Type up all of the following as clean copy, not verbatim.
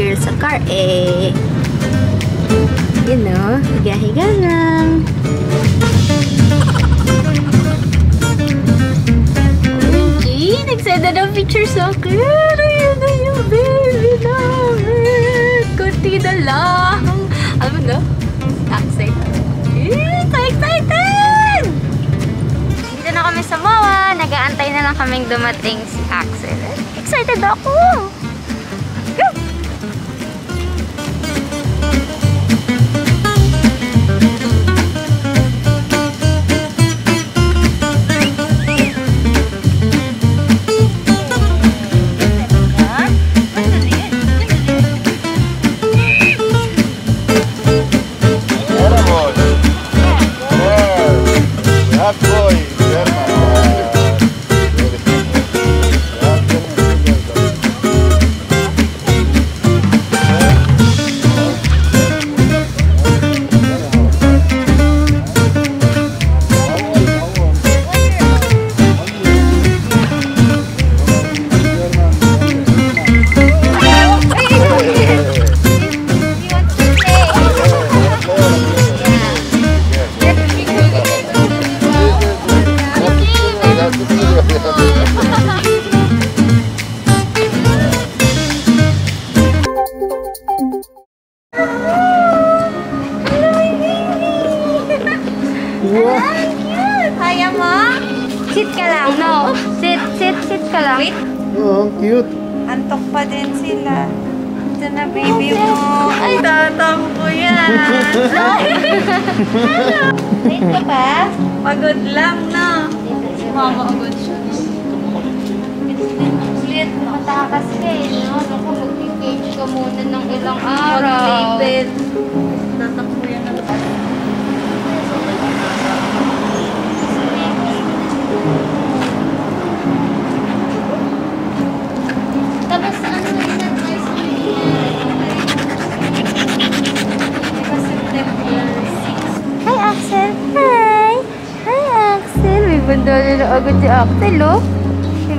here sa car eh. You know, higa-higa lang. Okay, nagsenda ng picture sa akin. Ayun na yung baby namin. Kunti na lang. Alam mo na? Axel. Eh, excited! Dito na kami sa MOA. Nag-aantay na lang kaming dumating si Axel. Excited ako! Go! Cute. Antok pa din sila. Ito na baby mo. Ay, tatampo yan. Wait ka pa? Pagod lang, no? Mama, agad siya. Ulit, matakas ka eh, no? Naku, mag-cage ka muna ng ilang araw. Mag-label. Tatampo yan na ba? Bandara na agad si Axel, oh. May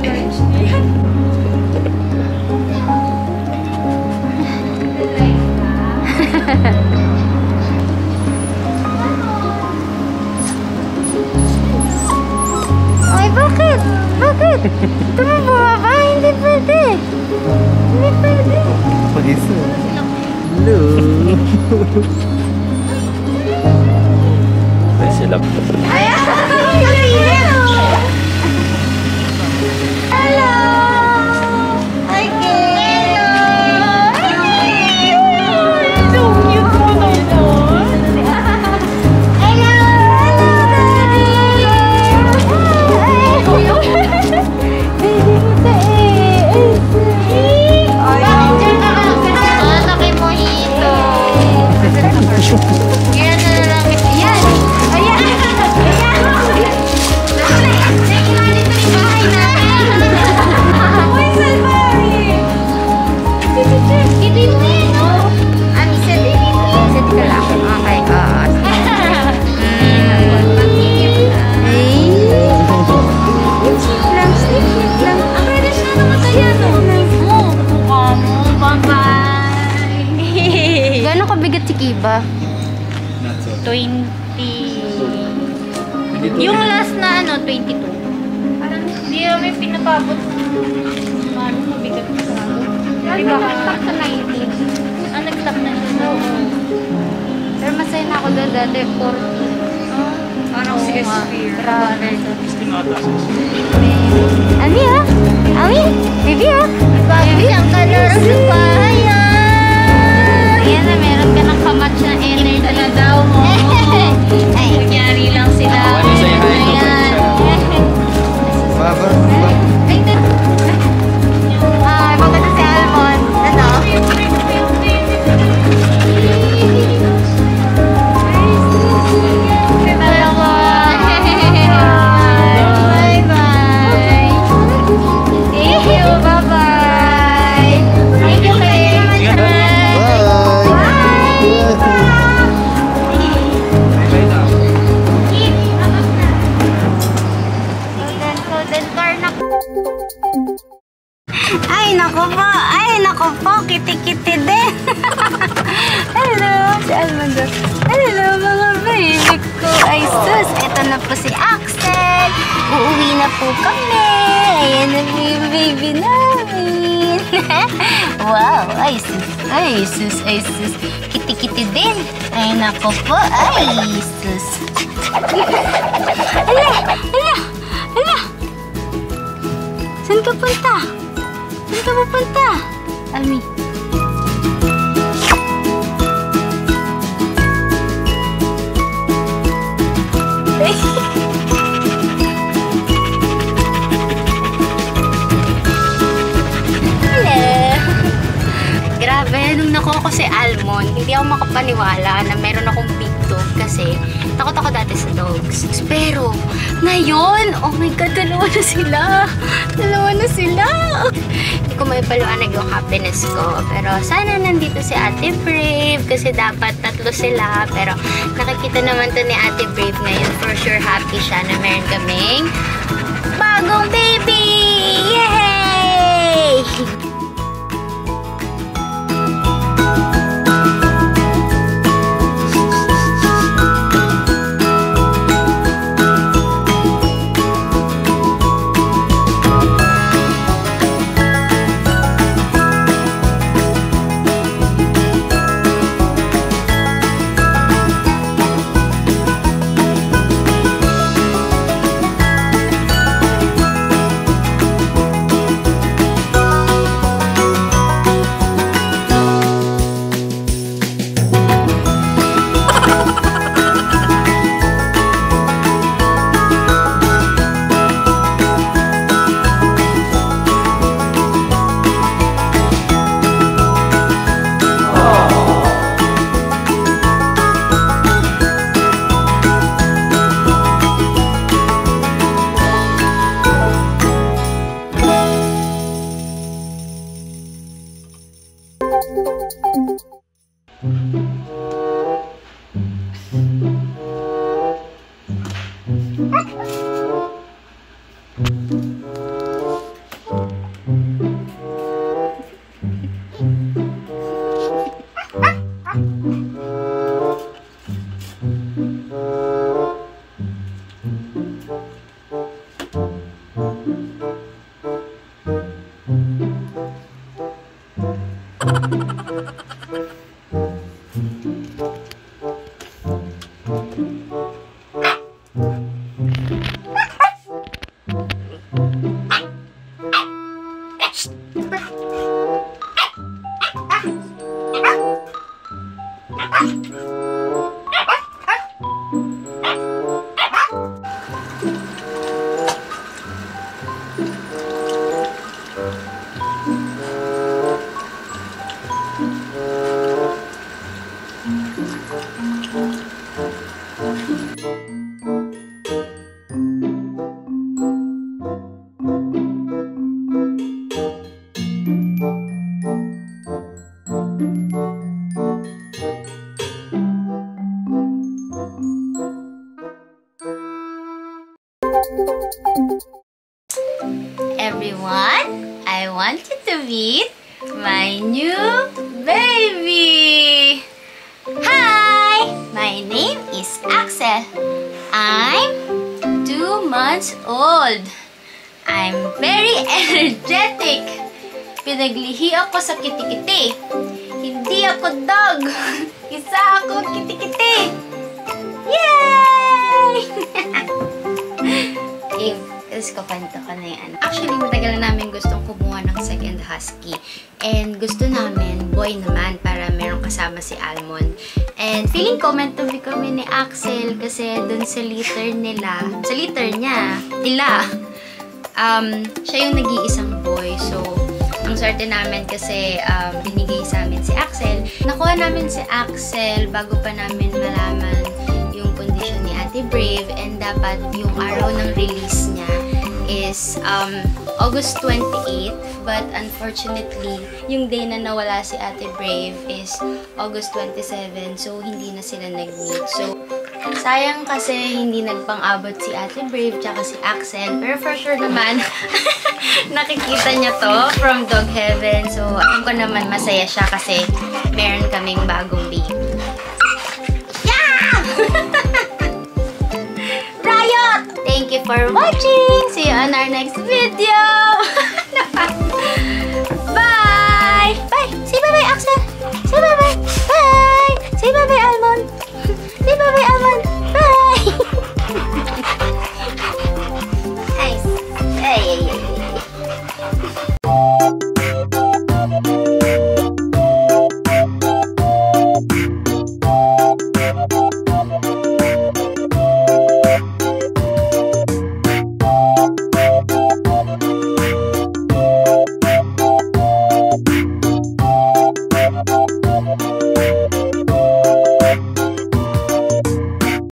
lunch niya. Ay, bakit? Bakit? Tumabawa ba? Hindi pwede. Hindi pwede. Pag-isa. Hello. Hello. Hi, Hello. So cute po na ito. Hello. Hello, baby ko sa eh. Parang dyan na ako. Parang na kay Mojito. Kaya na lang ito. Iba 20 yung last na ano 22 parang hindi kami pinapabot ano mabigat ka sa ano diba nagtak na 19 ah nagtak na siya pero masaya na ako doon dati 40 parang si Espira grabe Ami ha? Ami? Baby ha? Baby ang kalorong sa pahaya yan na meron ka ng kamatch na energy na daw mo. Magyari lang sila. Ayan. Ay, pagkata si Almond. Ano? Bye-bye. Bye-bye. Thank you. Bye-bye. Thank you. Almond. Hello mga baby ko. Ay sus, ito na po si Axel. Uuwi na po kami. Ayan na po yung baby namin. Wow, ay sus, ay sus, ay sus. Kiti-kiti din. Ay nako po, ay sus. Ala, ala, ala. Saan ka punta? Saan ka pupunta? Almi. Grabe, nung nakuha ko si Almond, hindi ako makapaniwala na meron akong big dog kasi takot ako dati sa dogs. Pero, ngayon, oh my God, dalawa na sila. Dalawa na sila. Hindi ko maipaluanag yung happiness ko. Pero sana nandito si Ate Brave kasi dapat tatlo sila. Pero nakikita naman to ni Ate Brave ngayon. For sure, happy siya na meron kaming bagong baby! Yay! Everyone, I want you to meet my new baby. Hi, my name is Axel. I'm 2 months old. I'm very energetic. Pinaglihi ako sa kitikiti. Hindi ako dog. Isa akong kitikiti. Yay! Okay. Kapanta ka na yan. Actually, matagal na namin gustong kumuha ng second husky. And gusto namin, boy naman, para merong kasama si Almond. And feeling ko, meant to be kami ni Axel kasi dun sa litter nila, sa litter niya, nila, siya yung nag-iisang boy. So, ang swerte namin kasi binigay sa amin si Axel. Nakuha namin si Axel bago pa namin malaman yung kondisyon ni Ate Brave and dapat yung araw ng release niya is August 28th, but unfortunately, yung day na nawala si Ate Brave is August 27, so hindi na sila nag-meet. So, sayang kasi hindi nagpang-abot si Ate Brave tsaka si Axel, pero for sure naman, nakikita niya to from Dog Heaven. So, alam ko naman masaya siya kasi meron kaming bagong baby. Thank you for watching. See you on our next video. Bye. Bye. Say bye-bye, Axel. Say bye-bye. Bye. Say bye-bye, Almond. Say bye-bye, Almond. Bye. Nice. Ay, ay, ay.